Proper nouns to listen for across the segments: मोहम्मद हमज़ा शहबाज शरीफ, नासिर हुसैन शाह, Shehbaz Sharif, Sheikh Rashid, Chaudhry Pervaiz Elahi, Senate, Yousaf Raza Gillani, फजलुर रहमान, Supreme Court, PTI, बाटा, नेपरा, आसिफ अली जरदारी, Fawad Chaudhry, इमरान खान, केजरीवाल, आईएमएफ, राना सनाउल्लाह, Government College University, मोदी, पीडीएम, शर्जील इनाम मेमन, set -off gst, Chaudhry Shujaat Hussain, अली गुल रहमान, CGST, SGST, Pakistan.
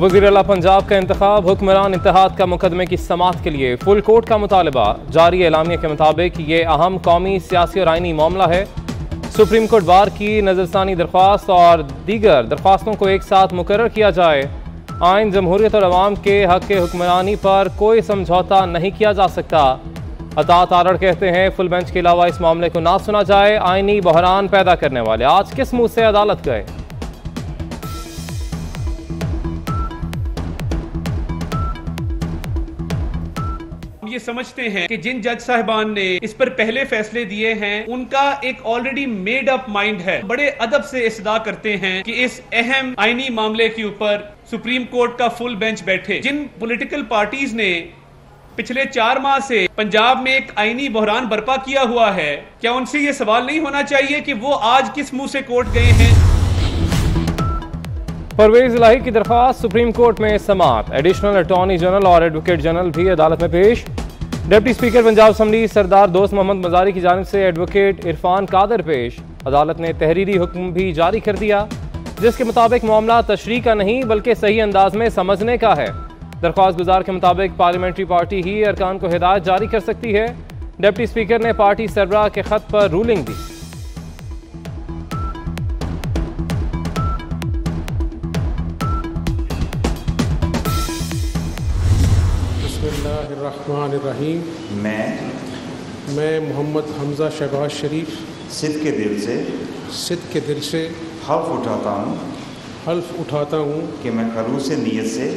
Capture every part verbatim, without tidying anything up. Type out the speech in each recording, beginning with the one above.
वज़ीर आला पंजाब का इंतखाब, हुक्मरान इत्तेहाद का मुकदमे की समाअत के लिए फुल कोर्ट का मुतालबा। जारी एलामिया के मुताबिक ये अहम कौमी सियासी और आइनी मामला है। सुप्रीम कोर्ट बार की नज़रसानी दरख्वास्त और दीगर दरख्वास्तों को एक साथ मुकर्रर किया जाए। आइन, जमहूरियत और अवाम के हक़ के हुक्मरानी पर कोई समझौता नहीं किया जा सकता। अता तारड़ कहते हैं फुल बेंच के अलावा इस मामले को ना सुना जाए। आइनी बहरान पैदा करने वाले आज किस मुँह से अदालत गए। ये समझते हैं कि जिन जज साहिबान ने इस पर पहले फैसले दिए हैं उनका एक ऑलरेडी मेड अप माइंड है। बड़े अदब से इस्तदा करते हैं कि इस अहम आइनी मामले के ऊपर सुप्रीम कोर्ट का फुल बेंच बैठे। जिन पॉलिटिकल पार्टीज ने पिछले चार माह से पंजाब में एक आइनी बहरान बर्पा किया हुआ है, क्या उनसे ये सवाल नहीं होना चाहिए कि वो आज किस मुंह से कोर्ट गए हैं। परवेज इलाही की दरख्वास्त सुप्रीम कोर्ट में समाप्त। एडिशनल अटॉर्नी जनरल और एडवोकेट जनरल भी अदालत में पेश। Deputy speaker Punjab assembly Sardar Dost Mohammad Mazari की जानिब से एडवोकेट इरफान कादर पेश। अदालत ने तहरीरी हुक्म भी जारी कर दिया जिसके मुताबिक मामला तशरीह का नहीं बल्कि सही अंदाज में समझने का है। दरख्वास्त गुजार के मुताबिक पार्लियामेंट्री पार्टी ही अरकान को हिदायत जारी कर सकती है। डिप्टी स्पीकर ने पार्टी सरबराह के खत पर रूलिंग दी। बिस्मिल्लाहिर्रहमानिर्रहीम। मैं मैं मोहम्मद हमज़ा शहबाज शरीफ सिद्ध के दिल से सिद्ध के दिल से हल्फ उठाता हूँ हल्फ उठाता हूँ कि मैं खलूस नीयत से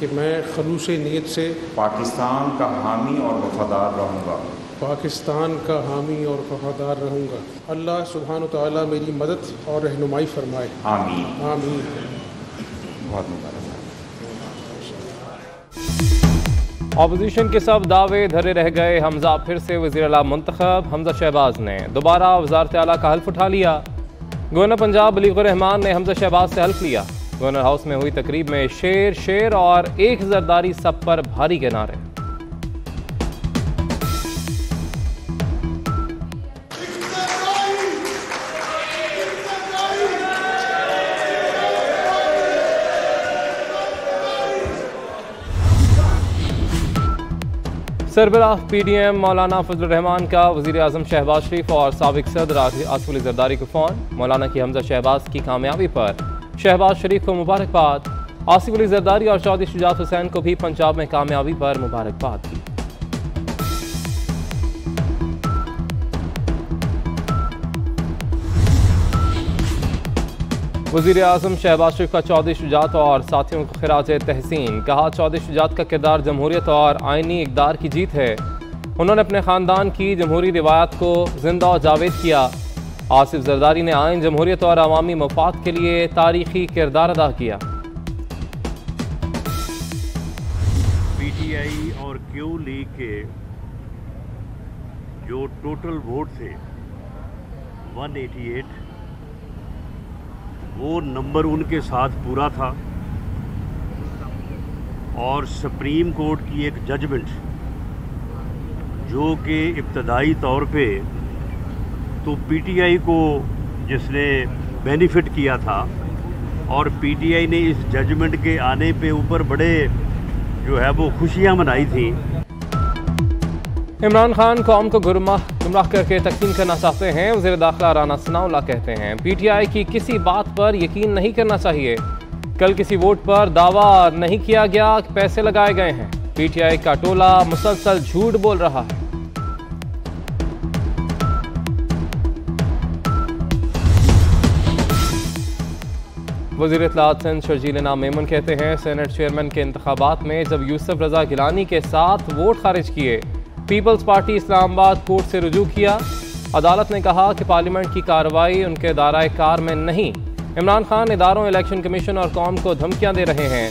कि मैं खलूस नीयत से पाकिस्तान का हामी और वफादार रहूँगा पाकिस्तान का हामी और वफादार रहूँगा। अल्लाह सुब्हान व तआला मेरी मदद और रहनुमाई फरमाए। आमीन आमीन। बहुत मुबारक। अपोजिशन के सब दावे धरे रह गए। हमजा फिर से वज़ीर आला मुंतखब। हमजा शहबाज ने दोबारा वज़ारत आला का हल्फ उठा लिया। गवर्नर पंजाब अली गुल रहमान ने हमजा शहबाज से हल्फ लिया। गवर्नर हाउस में हुई तकरीब में शेर शेर और एक जरदारी सब पर भारी के नारे। सरबराह पीडीएम मौलाना फजलुर रहमान का वज़ीर आज़म शहबाज शरीफ और साबिक सदर आसिफ अली जरदारी को फ़ोन। मौलाना की हमज़ा शहबाज की कामयाबी पर शहबाज शरीफ को मुबारकबाद। आसिफ अली जरदारी और चौधरी शुजात हुसैन को भी पंजाब में कामयाबी पर मुबारकबाद दी। वज़ीर आज़म शहबाज शरीफ का चौधरी शुजात और साथियों को खिराजे तहसीन। कहा चौधरी शुजात का किरदार जमहूरियत और आइनी इकदार की जीत है। उन्होंने अपने ख़ानदान की जमहूरी रिवायत को जिंदा और जावेद किया। आसिफ जरदारी ने आइन, जमहूरियत और अवामी मफाद के लिए तारीखी किरदार अदा किया। पीटीआई और क्यू लीग के जो टोटल वोट थे एक सौ अठासी, वो नंबर उनके साथ पूरा था और सुप्रीम कोर्ट की एक जजमेंट जो कि इब्तदाई तौर पे तो पीटीआई को जिसने बेनिफिट किया था और पीटीआई ने इस जजमेंट के आने पे ऊपर बड़े जो है वो खुशियां मनाई थी। इमरान खान कौम को गुमराह गुमराह करके तकसीम करना चाहते हैं। वज़ीर दाखिला राना सनाउल्लाह कहते हैं पीटीआई की किसी बात पर यकीन नहीं करना चाहिए। कल किसी वोट पर दावा नहीं किया गया, पैसे लगाए गए हैं। पीटीआई का टोला मुसलसल झूठ बोल रहा है। वज़ीर इत्तलाआत सिंध शर्जील इनाम मेमन कहते हैं सेनेट चेयरमैन के इंतखाबात में जब यूसुफ रजा गिलानी के साथ वोट खारिज किए, पीपल्स पार्टी इस्लामाबाद कोर्ट से रुजू किया। अदालत ने कहा कि पार्लियामेंट की कार्रवाई उनके दायरा कार में नहीं। इमरान खान इदारों, इलेक्शन कमीशन और कौम को धमकियां दे रहे हैं।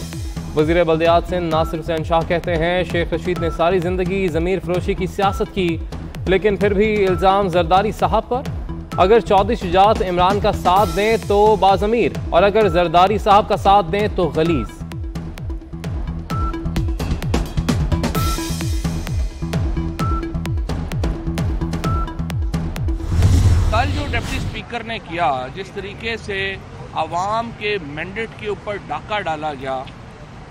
वजीर बल्दियात सिंध नासिर हुसैन शाह कहते हैं शेख रशीद ने सारी जिंदगी ज़मीर फरोशी की सियासत की, लेकिन फिर भी इल्ज़ाम जरदारी साहब पर। अगर चौधरी शुजात इमरान का साथ दें तो बाज़मीर और अगर जरदारी साहब का साथ दें तो गलीज़। डिप्टी स्पीकर ने किया जिस तरीके से आवाम के मैंडेट के ऊपर डाका डाला गया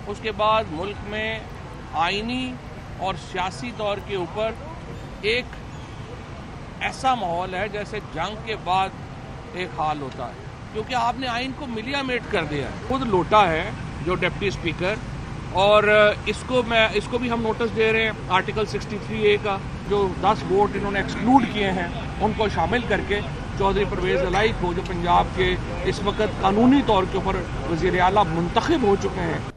उसके बाद मुल्क में आइनी और सियासी दौर के ऊपर एक ऐसा माहौल है जैसे जंग के बाद एक हाल होता है, क्योंकि आपने आइन को मिलियामेट कर दिया है। खुद लोटा है जो डिप्टी स्पीकर, और इसको मैं इसको भी हम नोटिस दे रहे हैं। आर्टिकल सिक्सटी थ्री ए का जो दस वोट इन्होंने एक्सक्लूड किए हैं, उनको शामिल करके चौधरी परवेज़ इलाही को, जो पंजाब के इस वक्त कानूनी तौर के ऊपर वज़ीर आला मुंतखब हो चुके हैं।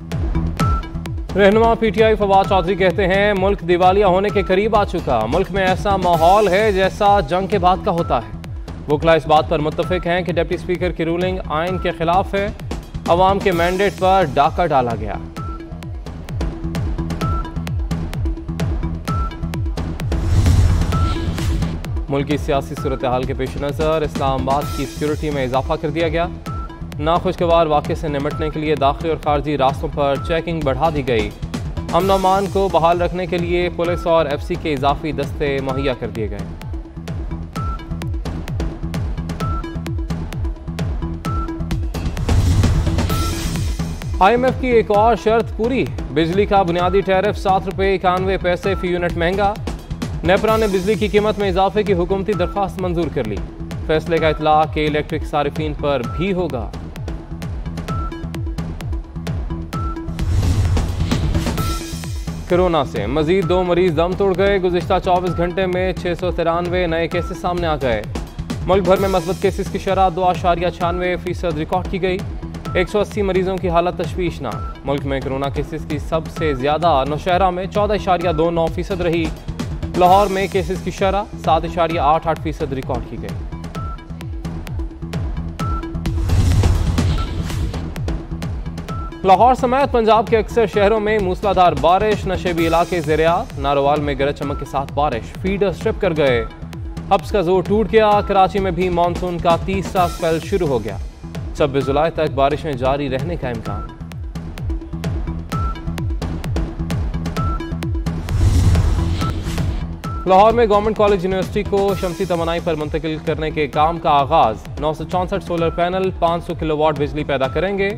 रहनुमा पीटीआई फवाद चौधरी कहते हैं मुल्क दिवालिया होने के करीब आ चुका। मुल्क में ऐसा माहौल है जैसा जंग के बाद का होता है। वकला इस बात पर मुत्तफिक हैं कि डिप्टी स्पीकर की रूलिंग आइन के खिलाफ है। अवाम के मैंडेट पर डाका डाला गया। मुल्क की सियासी सूरत हाल के पेश नज़र इस्लामाबाद की सिक्योरिटी में इजाफा कर दिया गया। नाखुशगवार वाक़े से निमटने के लिए दाखिली और खारजी रास्तों पर चेकिंग बढ़ा दी गई। अमन अमान को बहाल रखने के लिए पुलिस और एफ सी के इजाफी दस्ते मुहैया कर दिए गए। आईएमएफ की एक और शर्त पूरी, बिजली का बुनियादी टैरिफ सात रुपये इक्यानवे पैसे फी यूनिट महंगा। नेपरा ने बिजली की कीमत में इजाफे की हुकूमती दरख्वास्त मंजूर कर ली। फैसले का इतलाक़ इलेक्ट्रिक सारिफीन पर भी होगा। कोरोना से मजीद दो मरीज दम तोड़ गए। गुज़िश्ता चौबीस घंटे में छः सौ तिरानवे नए केसेस सामने आ गए। मुल्क भर में मस्बत केसेस की शरह दो आशारिया छियानवे फीसद रिकॉर्ड की गई। एक सौ अस्सी मरीजों की हालत तशवीशनाक। मुल्क में कोरोना केसेस की सबसे ज्यादा नौशहरा में चौदह आशारिया दो नौ फीसद रही। लाहौर में केसेस की शरह सात आशारिया आठ आठ फीसद रिकॉर्ड की गई। लाहौर समेत पंजाब के अक्सर शहरों में मूसलाधार बारिश। नशेबी इलाके ज़रिया नारोवाल में गरज चमक के साथ बारिश, फीडर स्ट्रिप कर गए। हब्स का जोर टूट गया। कराची में भी मानसून का तीसरा स्पेल शुरू हो गया। छब्बीस जुलाई तक बारिशें जारी रहने का इम्कान। लाहौर में गवर्नमेंट कॉलेज यूनिवर्सिटी को शमसी तवानाई पर मुंतकिल करने के काम का आगाज। नौ सौ चौंसठ सोलर पैनल पाँच सौ किलोवाट बिजली पैदा करेंगे।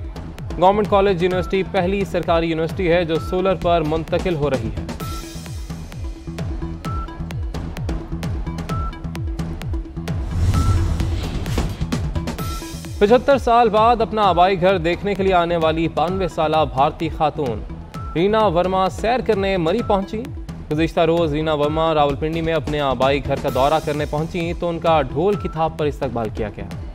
गवर्नमेंट कॉलेज यूनिवर्सिटी पहली सरकारी यूनिवर्सिटी है जो सोलर पर मुंतकिल हो रही है। पचहत्तर साल बाद अपना आबाई घर देखने के लिए आने वाली बानवे साला भारतीय खातून रीना वर्मा सैर करने मरी पहुंची। गुज़िश्ता रोज रीना वर्मा रावलपिंडी में अपने आबाई घर का दौरा करने पहुंची तो उनका ढोल की थाप पर इस्तकबाल किया गया।